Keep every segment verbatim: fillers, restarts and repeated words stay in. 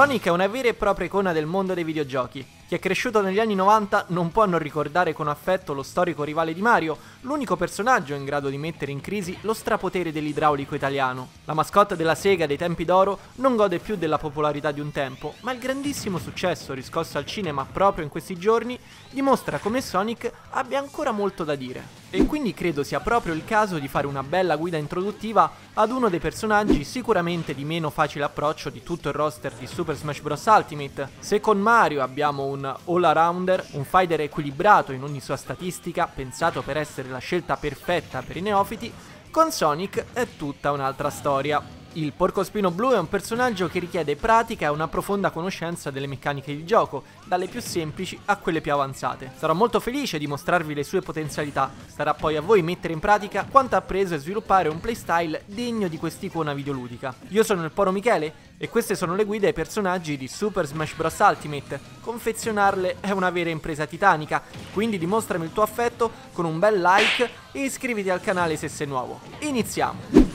Sonic è una vera e propria icona del mondo dei videogiochi. Chi è cresciuto negli anni novanta non può non ricordare con affetto lo storico rivale di Mario, l'unico personaggio in grado di mettere in crisi lo strapotere dell'idraulico italiano. La mascotte della Sega dei tempi d'oro non gode più della popolarità di un tempo, ma il grandissimo successo riscosso al cinema proprio in questi giorni dimostra come Sonic abbia ancora molto da dire. E quindi credo sia proprio il caso di fare una bella guida introduttiva ad uno dei personaggi sicuramente di meno facile approccio di tutto il roster di Super Smash Bros. Ultimate. Se con Mario abbiamo un all-arounder, un fighter equilibrato in ogni sua statistica, pensato per essere la scelta perfetta per i neofiti, con Sonic è tutta un'altra storia. Il Porcospino Blu è un personaggio che richiede pratica e una profonda conoscenza delle meccaniche di gioco, dalle più semplici a quelle più avanzate. Sarò molto felice di mostrarvi le sue potenzialità, sarà poi a voi mettere in pratica quanto appreso e sviluppare un playstyle degno di quest'icona videoludica. Io sono il Poro Michele e queste sono le guide ai personaggi di Super Smash Bros. Ultimate. Confezionarle è una vera impresa titanica, quindi dimostrami il tuo affetto con un bel like e iscriviti al canale se sei nuovo. Iniziamo!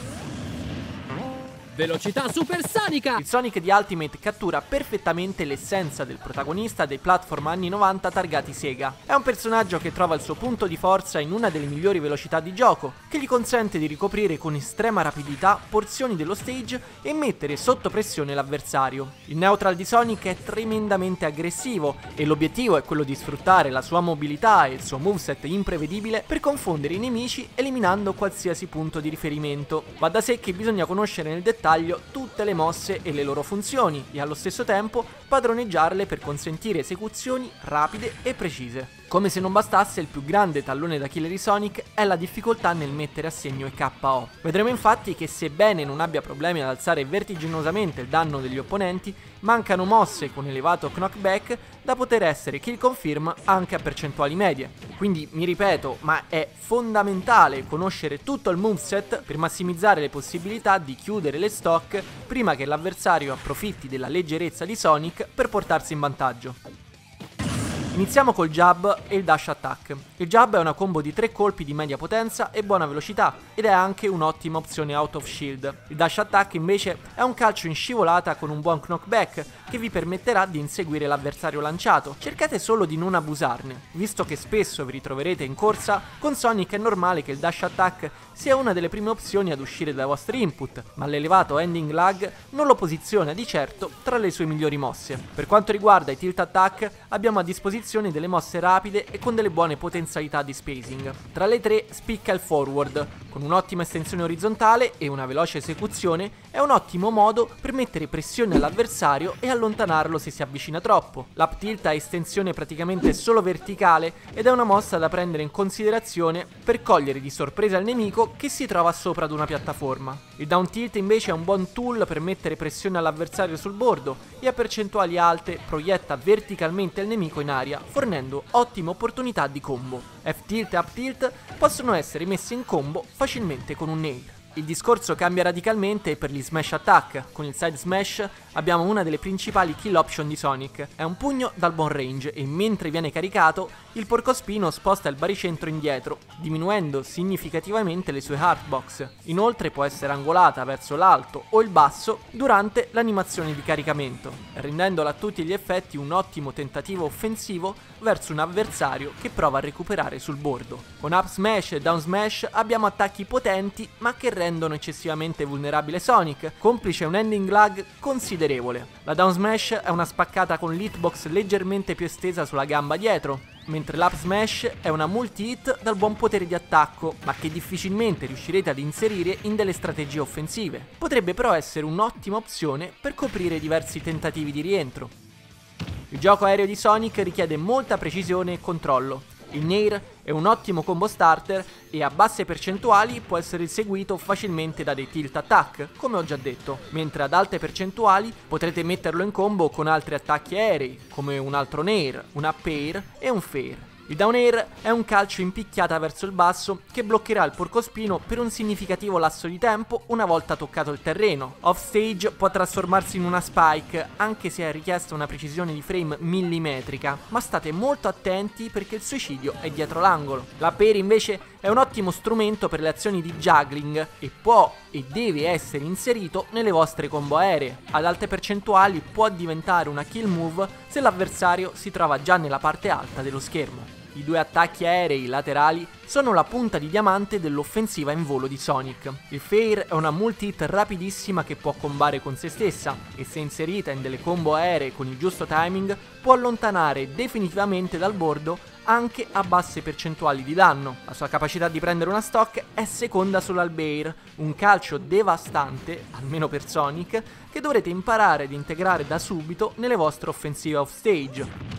Velocità supersonica! Il Sonic di Ultimate cattura perfettamente l'essenza del protagonista dei platform anni novanta targati Sega. È un personaggio che trova il suo punto di forza in una delle migliori velocità di gioco, che gli consente di ricoprire con estrema rapidità porzioni dello stage e mettere sotto pressione l'avversario. Il neutral di Sonic è tremendamente aggressivo e l'obiettivo è quello di sfruttare la sua mobilità e il suo moveset imprevedibile per confondere i nemici eliminando qualsiasi punto di riferimento. Va da sé che bisogna conoscere nel dettaglio tutte le mosse e le loro funzioni e allo stesso tempo padroneggiarle per consentire esecuzioni rapide e precise. Come se non bastasse, il più grande tallone d'Achille di Sonic è la difficoltà nel mettere a segno i K O. Vedremo infatti che sebbene non abbia problemi ad alzare vertiginosamente il danno degli opponenti, mancano mosse con elevato knockback da poter essere kill confirm anche a percentuali medie. Quindi mi ripeto, ma è fondamentale conoscere tutto il moveset per massimizzare le possibilità di chiudere le stock prima che l'avversario approfitti della leggerezza di Sonic per portarsi in vantaggio. Iniziamo col jab e il dash attack. Il jab è una combo di tre colpi di media potenza e buona velocità ed è anche un'ottima opzione out of shield. Il dash attack invece è un calcio in scivolata con un buon knockback che vi permetterà di inseguire l'avversario lanciato. Cercate solo di non abusarne, visto che spesso vi ritroverete in corsa. Con Sonic è normale che il dash attack sia una delle prime opzioni ad uscire dai vostri input, ma l'elevato ending lag non lo posiziona di certo tra le sue migliori mosse. Per quanto riguarda i tilt attack, abbiamo a disposizione delle mosse rapide e con delle buone potenzialità di spacing. Tra le tre spicca il forward, con un'ottima estensione orizzontale e una veloce esecuzione è un ottimo modo per mettere pressione all'avversario e allontanarlo se si avvicina troppo. L'up tilt ha estensione praticamente solo verticale ed è una mossa da prendere in considerazione per cogliere di sorpresa il nemico che si trova sopra ad una piattaforma. Il down tilt invece è un buon tool per mettere pressione all'avversario sul bordo e a percentuali alte proietta verticalmente il nemico in aria, fornendo ottime opportunità di combo. F-tilt e up-tilt possono essere messi in combo facilmente con un nail. Il discorso cambia radicalmente per gli smash attack. Con il side smash abbiamo una delle principali kill option di Sonic. È un pugno dal buon range e mentre viene caricato il porcospino sposta il baricentro indietro, diminuendo significativamente le sue hardbox. Inoltre può essere angolata verso l'alto o il basso durante l'animazione di caricamento, rendendola a tutti gli effetti un ottimo tentativo offensivo verso un avversario che prova a recuperare sul bordo. Con up smash e down smash abbiamo attacchi potenti ma che rendono eccessivamente vulnerabile Sonic, complice un ending lag considerevole. La down smash è una spaccata con l'hitbox leggermente più estesa sulla gamba dietro, mentre l'up smash è una multi-hit dal buon potere di attacco, ma che difficilmente riuscirete ad inserire in delle strategie offensive. Potrebbe però essere un'ottima opzione per coprire diversi tentativi di rientro. Il gioco aereo di Sonic richiede molta precisione e controllo. Il Nair è un ottimo combo starter e a basse percentuali può essere seguito facilmente da dei tilt attack, come ho già detto, mentre ad alte percentuali potrete metterlo in combo con altri attacchi aerei, come un altro Nair, un Up Air e un Fair. Il down air è un calcio in picchiata verso il basso che bloccherà il porcospino per un significativo lasso di tempo una volta toccato il terreno. Offstage può trasformarsi in una spike, anche se è richiesta una precisione di frame millimetrica, ma state molto attenti perché il suicidio è dietro l'angolo. La per invece è un ottimo strumento per le azioni di juggling e può e deve essere inserito nelle vostre combo aeree. Ad alte percentuali può diventare una kill move se l'avversario si trova già nella parte alta dello schermo. I due attacchi aerei laterali sono la punta di diamante dell'offensiva in volo di Sonic. Il Fair è una multi-hit rapidissima che può combare con se stessa e se inserita in delle combo aeree con il giusto timing può allontanare definitivamente dal bordo anche a basse percentuali di danno. La sua capacità di prendere una stock è seconda solo al Bear, un calcio devastante, almeno per Sonic, che dovrete imparare ad integrare da subito nelle vostre offensive offstage.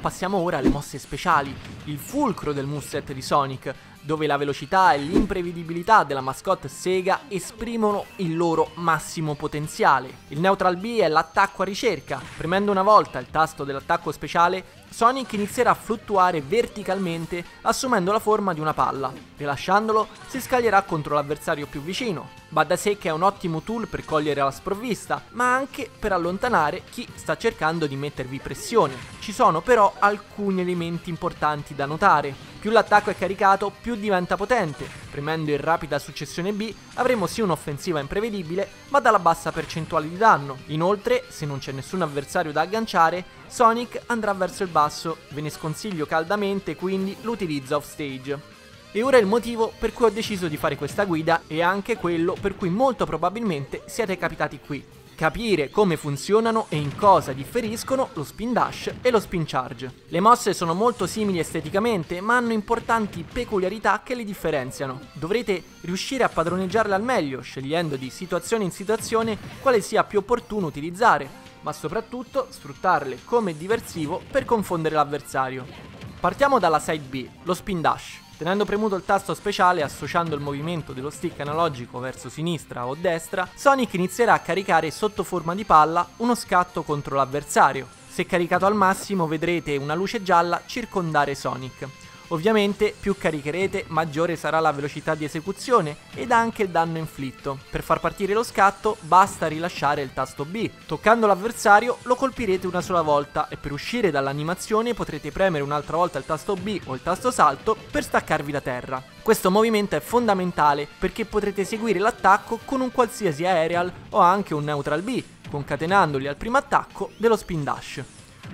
Passiamo ora alle mosse speciali, il fulcro del moveset di Sonic, dove la velocità e l'imprevedibilità della mascotte Sega esprimono il loro massimo potenziale. Il Neutral B è l'attacco a ricerca. Premendo una volta il tasto dell'attacco speciale, Sonic inizierà a fluttuare verticalmente assumendo la forma di una palla. Rilasciandolo si scaglierà contro l'avversario più vicino. Va da sé che è un ottimo tool per cogliere la sprovvista, ma anche per allontanare chi sta cercando di mettervi pressione. Ci sono però alcuni elementi importanti da notare. Più l'attacco è caricato, più diventa potente. Premendo in rapida successione B avremo sì un'offensiva imprevedibile, ma dalla bassa percentuale di danno. Inoltre, se non c'è nessun avversario da agganciare, Sonic andrà verso il basso. Ve ne sconsiglio caldamente quindi l'utilizzo offstage. E ora il motivo per cui ho deciso di fare questa guida e anche quello per cui molto probabilmente siete capitati qui. Capire come funzionano e in cosa differiscono lo spin dash e lo spin charge. Le mosse sono molto simili esteticamente, ma hanno importanti peculiarità che le differenziano. Dovrete riuscire a padroneggiarle al meglio, scegliendo di situazione in situazione quale sia più opportuno utilizzare, ma soprattutto sfruttarle come diversivo per confondere l'avversario. Partiamo dalla side B, lo spin dash. Tenendo premuto il tasto speciale e associando il movimento dello stick analogico verso sinistra o destra, Sonic inizierà a caricare sotto forma di palla uno scatto contro l'avversario. Se caricato al massimo vedrete una luce gialla circondare Sonic. Ovviamente più caricherete maggiore sarà la velocità di esecuzione ed anche il danno inflitto. Per far partire lo scatto basta rilasciare il tasto B. Toccando l'avversario lo colpirete una sola volta e per uscire dall'animazione potrete premere un'altra volta il tasto B o il tasto salto per staccarvi da terra. Questo movimento è fondamentale perché potrete seguire l'attacco con un qualsiasi aerial o anche un neutral B, concatenandoli al primo attacco dello spin dash.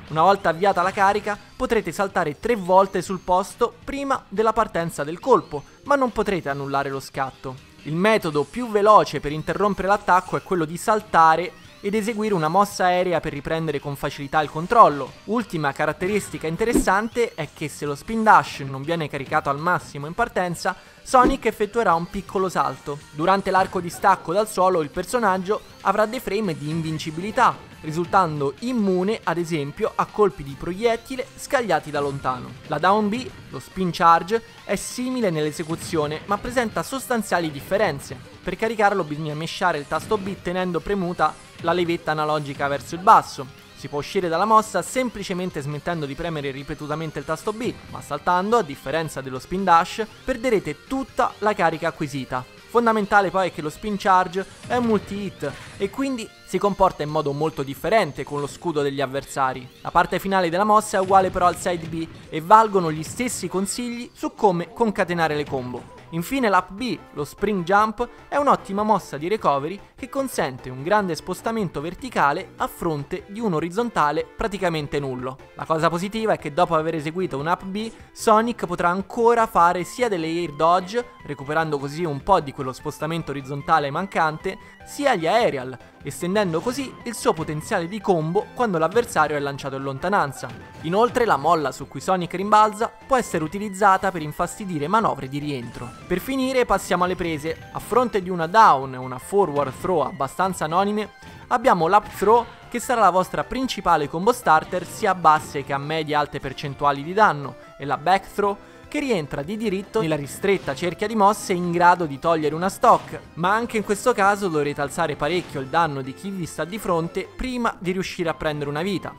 Una volta avviata la carica potrete saltare tre volte sul posto prima della partenza del colpo, ma non potrete annullare lo scatto. Il metodo più veloce per interrompere l'attacco è quello di saltare ed eseguire una mossa aerea per riprendere con facilità il controllo. Ultima caratteristica interessante è che se lo spin dash non viene caricato al massimo in partenza, Sonic effettuerà un piccolo salto. Durante l'arco di stacco dal suolo il personaggio avrà dei frame di invincibilità, risultando immune ad esempio a colpi di proiettile scagliati da lontano. La down B, lo spin charge, è simile nell'esecuzione ma presenta sostanziali differenze. Per caricarlo bisogna mesciare il tasto B tenendo premuta la levetta analogica verso il basso. Si può uscire dalla mossa semplicemente smettendo di premere ripetutamente il tasto B, ma saltando, a differenza dello spin dash, perderete tutta la carica acquisita. Fondamentale poi è che lo spin charge è un multi-hit e quindi si comporta in modo molto differente con lo scudo degli avversari. La parte finale della mossa è uguale però al side B e valgono gli stessi consigli su come concatenare le combo. Infine l'Up B, lo Spring Jump, è un'ottima mossa di recovery che consente un grande spostamento verticale a fronte di un orizzontale praticamente nullo. La cosa positiva è che dopo aver eseguito un Up B, Sonic potrà ancora fare sia delle Air Dodge, recuperando così un po' di quello spostamento orizzontale mancante, sia gli Aerial, estendendo così il suo potenziale di combo quando l'avversario è lanciato in lontananza. Inoltre la molla su cui Sonic rimbalza può essere utilizzata per infastidire manovre di rientro. Per finire passiamo alle prese. A fronte di una down e una forward throw abbastanza anonime, abbiamo l'up throw che sarà la vostra principale combo starter sia a basse che a medie e alte percentuali di danno, e la back throw che rientra di diritto nella ristretta cerchia di mosse in grado di togliere una stock, ma anche in questo caso dovrete alzare parecchio il danno di chi vi sta di fronte prima di riuscire a prendere una vita.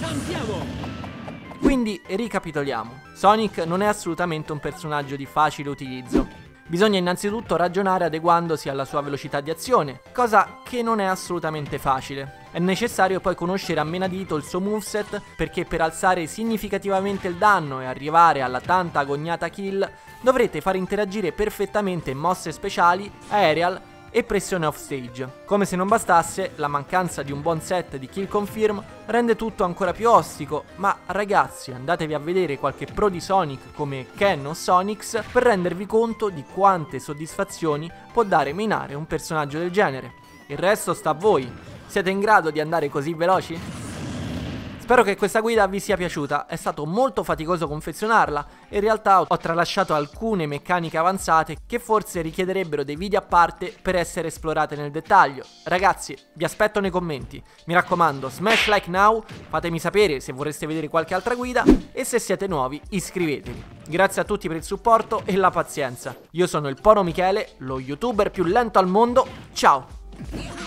Andiamo! Quindi ricapitoliamo, Sonic non è assolutamente un personaggio di facile utilizzo. Bisogna innanzitutto ragionare adeguandosi alla sua velocità di azione, cosa che non è assolutamente facile. È necessario poi conoscere a menadito il suo moveset, perché per alzare significativamente il danno e arrivare alla tanta agognata kill dovrete far interagire perfettamente mosse speciali, aerial e pressione off stage. Come se non bastasse, la mancanza di un buon set di kill confirm rende tutto ancora più ostico, ma ragazzi, andatevi a vedere qualche pro di Sonic come Ken o Sonix per rendervi conto di quante soddisfazioni può dare minare un personaggio del genere. Il resto sta a voi. Siete in grado di andare così veloci? Spero che questa guida vi sia piaciuta, è stato molto faticoso confezionarla e in realtà ho tralasciato alcune meccaniche avanzate che forse richiederebbero dei video a parte per essere esplorate nel dettaglio. Ragazzi, vi aspetto nei commenti, mi raccomando smash like now, fatemi sapere se vorreste vedere qualche altra guida e se siete nuovi iscrivetevi. Grazie a tutti per il supporto e la pazienza, io sono il Poro Michele, lo youtuber più lento al mondo, ciao!